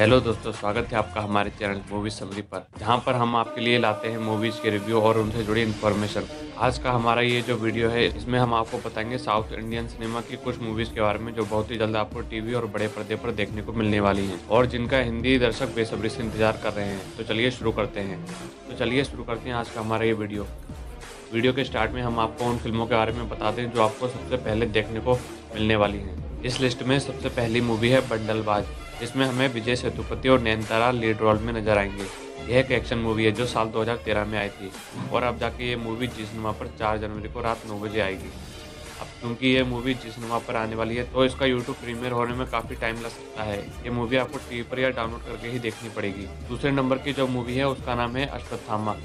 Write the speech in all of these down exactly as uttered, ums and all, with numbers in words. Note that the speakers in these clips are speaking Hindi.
हेलो दोस्तों, स्वागत है आपका हमारे चैनल मूवी समरी पर, जहां पर हम आपके लिए लाते हैं मूवीज के रिव्यू और उनसे जुड़ी इन्फॉर्मेशन। आज का हमारा ये जो वीडियो है इसमें हम आपको बताएंगे साउथ इंडियन सिनेमा की कुछ मूवीज के बारे में जो बहुत ही जल्द आपको टीवी और बड़े पर्दे पर देखने को मिलने वाली हैं और जिनका हिंदी दर्शक बेसब्री से इंतजार कर रहे हैं। तो चलिए शुरू करते हैं तो चलिए शुरू करते हैं आज का हमारा ये वीडियो। वीडियो के स्टार्ट में हम आपको उन फिल्मों के बारे में बताते हैं जो आपको सबसे पहले देखने को मिलने वाली हैं। इस लिस्ट में सबसे पहली मूवी है बंडलबाज, जिसमें हमें विजय सेतुपति और नयनतारा लीड रोल में नजर आएंगे। यह एक एक्शन मूवी है जो साल दो हज़ार तेरह में आई थी और अब जाके ये मूवी जी सिनेमा पर चार जनवरी को रात नौ बजे आएगी। अब क्योंकि ये मूवी जी सिनेमा पर आने वाली है तो इसका यूट्यूब प्रीमियर होने में काफ़ी टाइम लग सकता है। ये मूवी आपको टीवी पर या डाउनलोड करके ही देखनी पड़ेगी। दूसरे नंबर की जो मूवी है उसका नाम है अश्वत्थामा।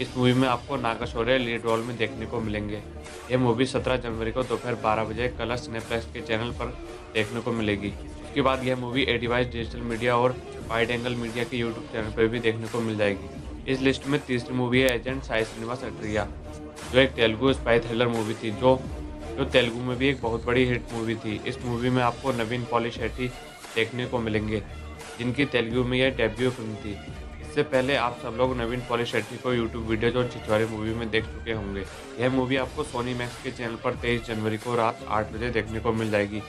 इस मूवी में आपको नागा शौर्य लीड रोल में देखने को मिलेंगे। यह मूवी सत्रह जनवरी को दोपहर बारह बजे कलर्स सिनेप्लेक्स के चैनल पर देखने को मिलेगी। उसके बाद यह मूवी एडिवाइस डिजिटल मीडिया और वाइड एंगल मीडिया के यूट्यूब चैनल पर भी देखने को मिल जाएगी। इस लिस्ट में तीसरी मूवी है एजेंट साई श्रीनिवास अथ्रेया, जो एक तेलुगु स्पाई थ्रिलर मूवी थी जो जो तेलुगु में भी एक बहुत बड़ी हिट मूवी थी। इस मूवी में आपको नवीन पॉली शेट्टी देखने को मिलेंगे, जिनकी तेलुगु में यह डेब्यू फिल्म थी। इससे पहले आप सब लोग नवीन पॉली शेट्टी को यूट्यूब वीडियो जो छिछवारी मूवी में देख चुके होंगे। यह मूवी आपको सोनी मैक्स के चैनल पर तेईस जनवरी को रात आठ बजे देखने को मिल जाएगी।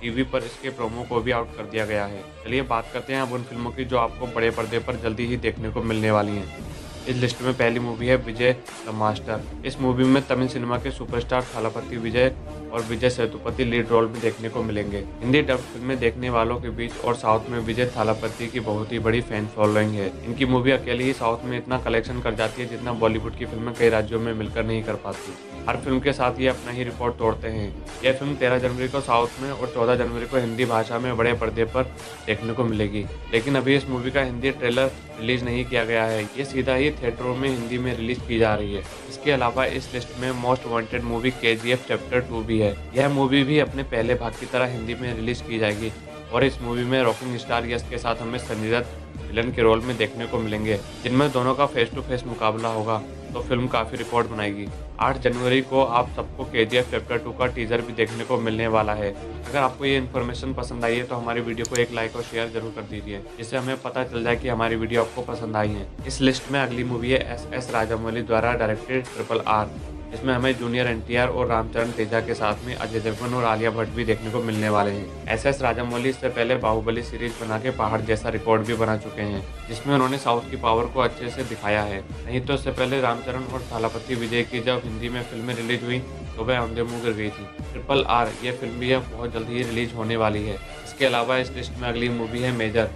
टीवी पर इसके प्रोमो को भी आउट कर दिया गया है। चलिए बात करते हैं अब उन फिल्मों की जो आपको बड़े पर्दे पर जल्दी ही देखने को मिलने वाली हैं। इस लिस्ट में पहली मूवी है विजय द मास्टर। इस मूवी में तमिल सिनेमा के सुपरस्टार थालापति विजय और विजय सेतुपति लीड रोल में देखने को मिलेंगे। हिंदी डब फिल्में देखने वालों के बीच और साउथ में विजय थालापति की बहुत ही बड़ी फैन फॉलोइंग है। इनकी मूवी अकेली ही साउथ में इतना कलेक्शन कर जाती है जितना बॉलीवुड की फिल्में कई राज्यों में मिलकर नहीं कर पाती। हर फिल्म के साथ ये अपना ही रिकॉर्ड तोड़ते हैं। यह फिल्म तेरह जनवरी को साउथ में और चौदह जनवरी को हिंदी भाषा में बड़े पर्दे पर देखने को मिलेगी, लेकिन अभी इस मूवी का हिंदी ट्रेलर रिलीज नहीं किया गया है। ये सीधा ही थिएटरों में हिंदी में रिलीज की जा रही है। इसके अलावा इस लिस्ट में most wanted movie KGF chapter two भी है। यह मूवी भी अपने पहले भाग की तरह हिंदी में रिलीज की जाएगी और इस मूवी में रॉकिंग स्टार यश के साथ हमें संजय दत्त विलन के रोल में देखने को मिलेंगे, जिनमें दोनों का फेस टू फेस मुकाबला होगा तो फिल्म काफ़ी रिकॉर्ड बनाएगी। आठ जनवरी को आप सबको केजीएफ चैप्टर टू का टीजर भी देखने को मिलने वाला है। अगर आपको ये इन्फॉर्मेशन पसंद आई है तो हमारी वीडियो को एक लाइक और शेयर जरूर कर दीजिए, जिससे हमें पता चल जाए कि हमारी वीडियो आपको पसंद आई है। इस लिस्ट में अगली मूवी है एस एस राजामौली द्वारा डायरेक्टेड ट्रिपल आर, इसमें हमें जूनियर एनटीआर और रामचरण तेजा के साथ में अजय देवगन और आलिया भट्ट भी देखने को मिलने वाले हैं। एस एस राजामौली इससे पहले बाहुबली सीरीज बना के पहाड़ जैसा रिकॉर्ड भी बना चुके हैं, जिसमें उन्होंने साउथ की पावर को अच्छे से दिखाया है। नहीं तो इससे पहले रामचरण और थालापति विजय की जब हिंदी में फिल्में रिलीज हुई तो वह औंधे मुँह गिर गई थी। ट्रिपल आर यह फिल्म भी अब बहुत जल्द ही रिलीज होने वाली है। इसके अलावा इस लिस्ट में अगली मूवी है मेजर।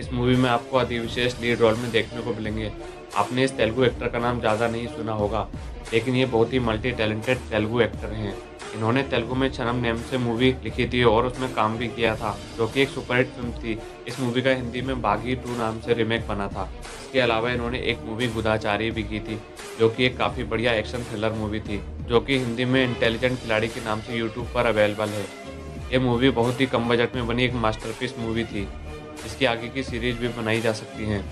इस मूवी में आपको अधिवि सेश लीड रोल में देखने को मिलेंगे। आपने इस तेलुगु एक्टर का नाम ज़्यादा नहीं सुना होगा, लेकिन ये बहुत ही मल्टी टैलेंटेड तेलुगु एक्टर हैं। इन्होंने तेलुगु में छनम नेम से मूवी लिखी थी और उसमें काम भी किया था, जो कि एक सुपरहिट फिल्म थी। इस मूवी का हिंदी में बागी टू नाम से रीमेक बना था। इसके अलावा इन्होंने एक मूवी गुदाचारी भी की थी, जो कि एक काफ़ी बढ़िया एक्शन थ्रिलर मूवी थी, जो कि हिंदी में इंटेलिजेंट खिलाड़ी के नाम से यूट्यूब पर अवेलेबल है। ये मूवी बहुत ही कम बजट में बनी एक मास्टरपीस मूवी थी। इसकी आगे की सीरीज भी बनाई जा सकती हैं।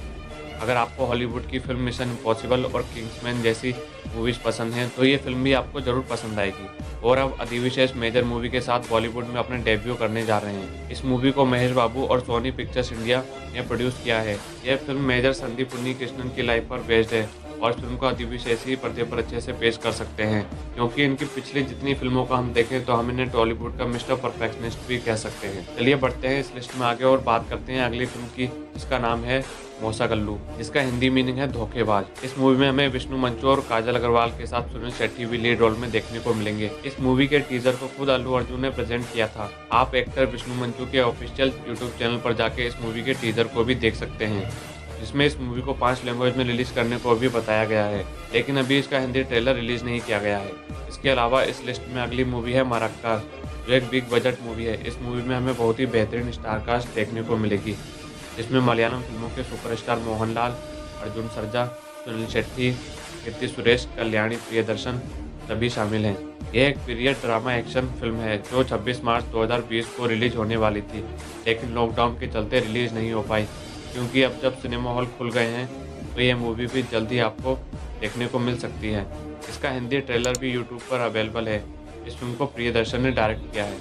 अगर आपको हॉलीवुड की फिल्म मिशन इम्पॉसिबल और किंग्समैन जैसी मूवीज़ पसंद हैं तो ये फिल्म भी आपको ज़रूर पसंद आएगी। और अब अधिवि सेश मेजर मूवी के साथ बॉलीवुड में अपने डेब्यू करने जा रहे हैं। इस मूवी को महेश बाबू और सोनी पिक्चर्स इंडिया ने प्रोड्यूस किया है। यह film major Sandeep Unnikrishnan की लाइफ पर बेस्ड है और फिल्म को अधिवि सेश ही पर्दे पर अच्छे से पेश कर सकते हैं, क्योंकि इनकी पिछली जितनी फिल्मों का हम देखें तो हम इन्हें टॉलीवुड का मिस्टर परफेक्शनिस्ट भी कह सकते हैं। चलिए बढ़ते हैं इस लिस्ट में आगे और बात करते हैं अगली फिल्म की, जिसका नाम है मोसा गल्लू, जिसका हिंदी मीनिंग है धोखेबाज। इस मूवी में हमें विष्णु मंचू और काजल अग्रवाल के साथ सुनील शेट्टी भी लीड रोल में देखने को मिलेंगे। इस मूवी के टीजर को खुद अल्लू अर्जुन ने प्रेजेंट किया था। आप एक्टर विष्णु मंचू के ऑफिशियल यूट्यूब चैनल पर जाके इस मूवी के टीजर को भी देख सकते हैं, जिसमें इस मूवी को पांच लैंग्वेज में रिलीज करने को भी बताया गया है, लेकिन अभी इसका हिंदी ट्रेलर रिलीज नहीं किया गया है। इसके अलावा इस लिस्ट में अगली मूवी है मरक्कर, जो एक बिग बजट मूवी है। इस मूवी में हमें बहुत ही बेहतरीन स्टारकास्ट देखने को मिलेगी, जिसमें मलयालम फिल्मों के सुपरस्टार मोहनलाल, अर्जुन सरजा, सुनील शेट्टी, कीर्ति सुरेश, कल्याणी प्रियदर्शन सभी शामिल हैं। यह एक पीरियड ड्रामा एक्शन फिल्म है जो छब्बीस मार्च दो हज़ार बीस को रिलीज होने वाली थी, लेकिन लॉकडाउन के चलते रिलीज नहीं हो पाई, क्योंकि अब जब सिनेमा हॉल खुल गए हैं तो यह मूवी भी जल्दी आपको देखने को मिल सकती है। इसका हिंदी ट्रेलर भी यूट्यूब पर अवेलेबल है। इस फिल्म को प्रियदर्शन ने डायरेक्ट किया है।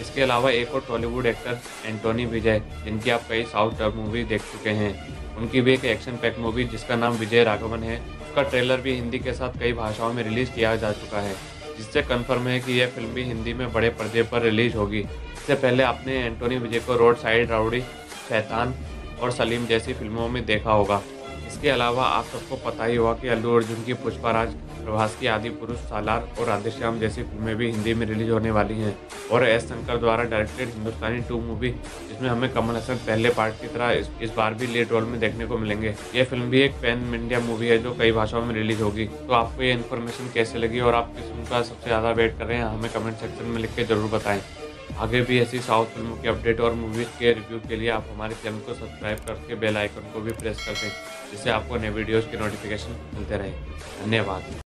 इसके अलावा एक और टॉलीवुड एक्टर एंटोनी विजय, जिनकी आप कई साउथ मूवी देख चुके हैं, उनकी भी एक एक्शन पैक मूवी जिसका नाम विजय राघवन है, उसका ट्रेलर भी हिंदी के साथ कई भाषाओं में रिलीज़ किया जा चुका है, जिससे कन्फर्म है कि यह फिल्म भी हिंदी में बड़े पर्दे पर रिलीज होगी। इससे पहले आपने एंटोनी विजय को रोड साइड राउडी, शैतान और सलीम जैसी फिल्मों में देखा होगा। इसके अलावा आप सबको पता ही होगा कि अल्लू अर्जुन की पुष्पा राज, प्रभास की आदि पुरुष, सालार और राधे श्याम जैसी फिल्में भी हिंदी में रिलीज होने वाली हैं। और एस शंकर द्वारा डायरेक्टेड हिंदुस्तानी टू मूवी, जिसमें हमें कमल हासन पहले पार्ट की तरह इस, इस बार भी लीड रोल में देखने को मिलेंगे। यह फिल्म भी एक पैन इंडिया मूवी है जो कई भाषाओं में रिलीज होगी। तो आपको ये इन्फॉर्मेशन कैसे लगी और आप किस फिल्म का सबसे ज़्यादा वेट कर रहे हैं, हमें कमेंट सेक्शन में लिख के जरूर बताएँ। आगे भी ऐसी साउथ फिल्मों के अपडेट और मूवीज़ के रिव्यू के लिए आप हमारे चैनल को सब्सक्राइब करके बेल आइकन को भी प्रेस कर दें, जिससे आपको नए वीडियोज़ की नोटिफिकेशन मिलते रहे। धन्यवाद।